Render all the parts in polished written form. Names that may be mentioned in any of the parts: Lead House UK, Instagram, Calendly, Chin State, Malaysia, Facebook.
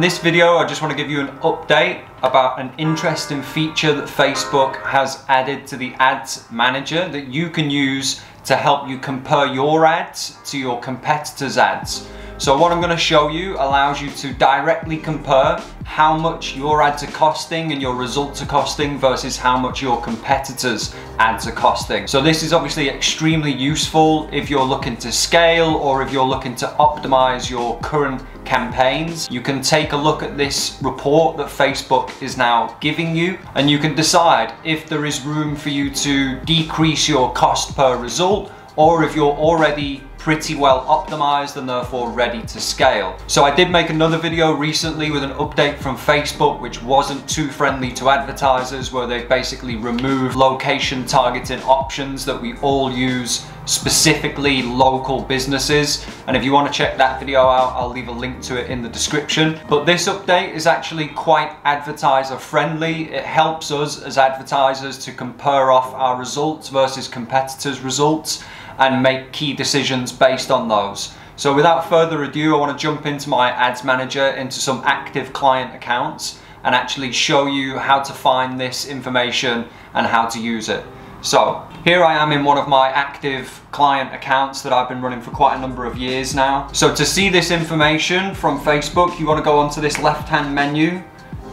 In this video, I just want to give you an update about an interesting feature that Facebook has added to the ads manager that you can use to help you compare your ads to your competitors' ads. So what I'm going to show you allows you to directly compare how much your ads are costing and your results are costing versus how much your competitors' ads are costing. So this is obviously extremely useful if you're looking to scale or if you're looking to optimize your current campaigns. You can take a look at this report that Facebook is now giving you, and you can decide if there is room for you to decrease your cost per result or if you're already pretty well optimized and therefore ready to scale. So I did make another video recently with an update from Facebook which wasn't too friendly to advertisers, where they've basically removed location targeting options that we all use, specifically local businesses. And if you want to check that video out, I'll leave a link to it in the description. But this update is actually quite advertiser friendly. It helps us as advertisers to compare off our results versus competitors' results and make key decisions based on those. So without further ado, I want to jump into my ads manager, into some active client accounts, and actually show you how to find this information and how to use it. So here I am in one of my active client accounts that I've been running for quite a number of years now. So to see this information from Facebook, you want to go onto this left-hand menu,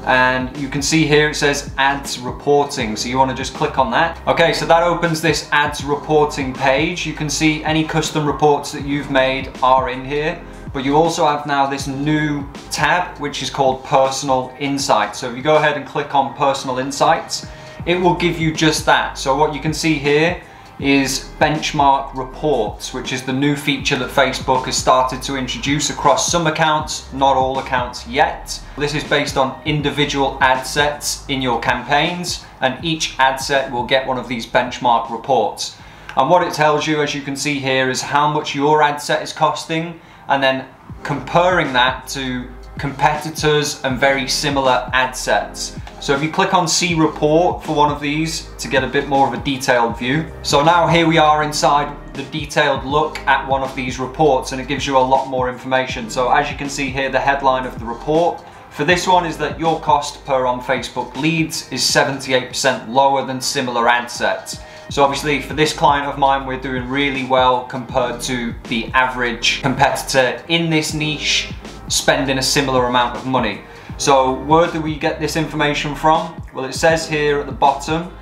and you can see here it says ads reporting, so you want to just click on that. Okay, so that opens this ads reporting page. You can see any custom reports that you've made are in here, but you also have now this new tab which is called Personal Insights. So if you go ahead and click on Personal Insights, it will give you just that. So what you can see here is benchmark reports, which is the new feature that Facebook has started to introduce across some accounts, not all accounts yet. This is based on individual ad sets in your campaigns, and each ad set will get one of these benchmark reports. And what it tells you, as you can see here, is how much your ad set is costing, and then comparing that to competitors and very similar ad sets. So if you click on see report for one of these to get a bit more of a detailed view. So now here we are inside the detailed look at one of these reports, and it gives you a lot more information. So as you can see here, the headline of the report for this one is that your cost per on Facebook leads is 78% lower than similar ad sets. So obviously for this client of mine, we're doing really well compared to the average competitor in this niche spending a similar amount of money. So where do we get this information from? Well, it says here at the bottom,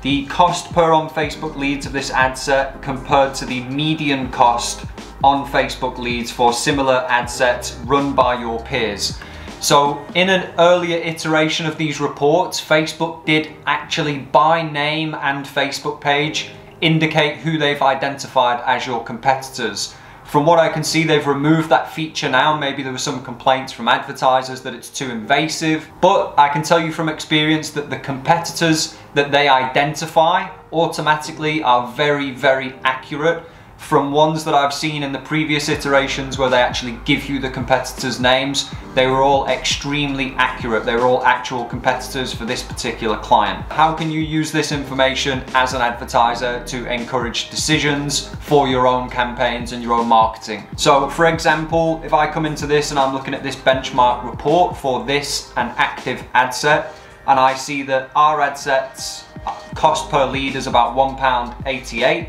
the cost per on Facebook leads of this ad set compared to the median cost on Facebook leads for similar ad sets run by your peers. So in an earlier iteration of these reports, Facebook did actually by name and Facebook page indicate who they've identified as your competitors. From what I can see, they've removed that feature now. Maybe there were some complaints from advertisers that it's too invasive, but I can tell you from experience that the competitors that they identify automatically are very, very accurate from ones that I've seen in the previous iterations where they actually give you the competitors' names. They were all extremely accurate. They were all actual competitors for this particular client. How can you use this information as an advertiser to encourage decisions for your own campaigns and your own marketing? So for example, if I come into this and I'm looking at this benchmark report for this an active ad set, and I see that our ad set's cost per lead is about £1.88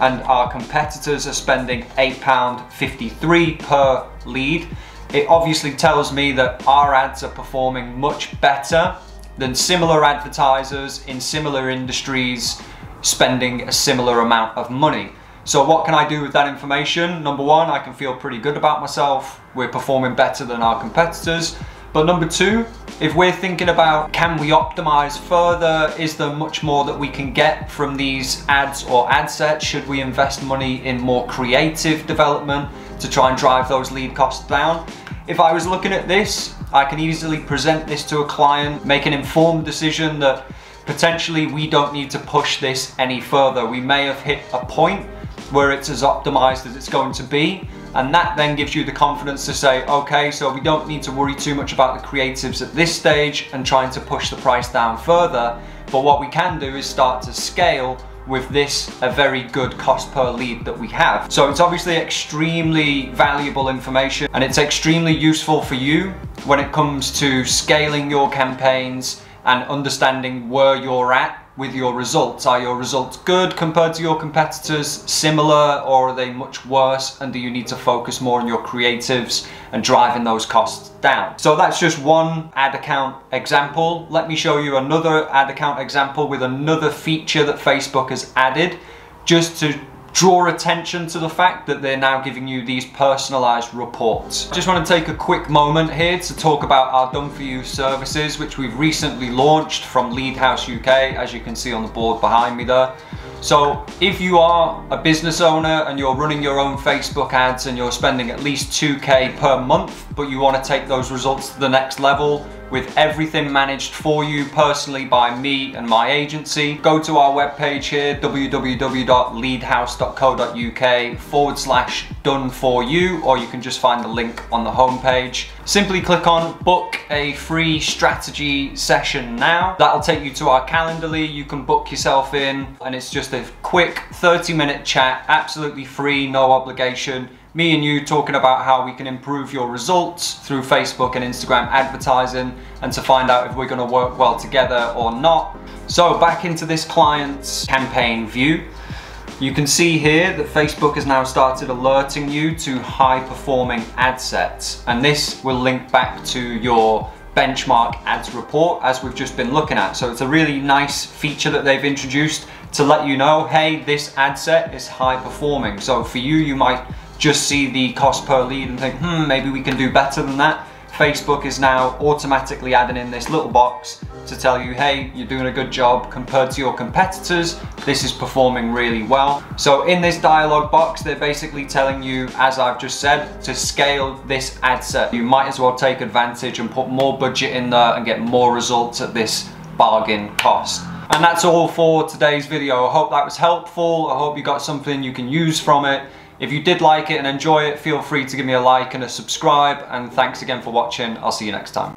and our competitors are spending £8.53 per lead, it obviously tells me that our ads are performing much better than similar advertisers in similar industries spending a similar amount of money. So what can I do with that information? Number one, I can feel pretty good about myself. We're performing better than our competitors. But number two, if we're thinking about can we optimize further, is there much more that we can get from these ads or ad sets? Should we invest money in more creative development to try and drive those lead costs down? If I was looking at this, I can easily present this to a client, make an informed decision that potentially we don't need to push this any further. We may have hit a point where it's as optimized as it's going to be. And that then gives you the confidence to say, okay, so we don't need to worry too much about the creatives at this stage and trying to push the price down further. But what we can do is start to scale with this a very good cost per lead that we have. So it's obviously extremely valuable information, and it's extremely useful for you when it comes to scaling your campaigns and understanding where you're at with your results. Are your results good compared to your competitors, similar, or are they much worse, and do you need to focus more on your creatives and driving those costs down? So that's just one ad account example. Let me show you another ad account example with another feature that Facebook has added, just to draw attention to the fact that they're now giving you these personalized reports. I just want to take a quick moment here to talk about our Done For You services, which we've recently launched from Lead House UK, as you can see on the board behind me there. So if you are a business owner and you're running your own Facebook ads and you're spending at least 2K per month, but you want to take those results to the next level with everything managed for you personally by me and my agency, go to our webpage here, www.leadhouse.co.uk/done-for-you, or you can just find the link on the homepage. Simply click on book a free strategy session now. That'll take you to our Calendly. You can book yourself in, and it's just a quick 30-minute chat, absolutely free, no obligation. Me and you talking about how we can improve your results through Facebook and Instagram advertising, and to find out if we're gonna work well together or not. So back into this client's campaign view. You can see here that Facebook has now started alerting you to high-performing ad sets, and this will link back to your benchmark ads report as we've just been looking at. So it's a really nice feature that they've introduced to let you know, hey, this ad set is high-performing. So for you, you might just see the cost per lead and think, maybe we can do better than that. Facebook is now automatically adding in this little box to tell you, hey, you're doing a good job compared to your competitors. This is performing really well. So in this dialogue box, they're basically telling you, as I've just said, to scale this ad set. You might as well take advantage and put more budget in there and get more results at this bargain cost. And that's all for today's video. I hope that was helpful. I hope you got something you can use from it. If you did like it and enjoy it, feel free to give me a like and a subscribe, and thanks again for watching. I'll see you next time.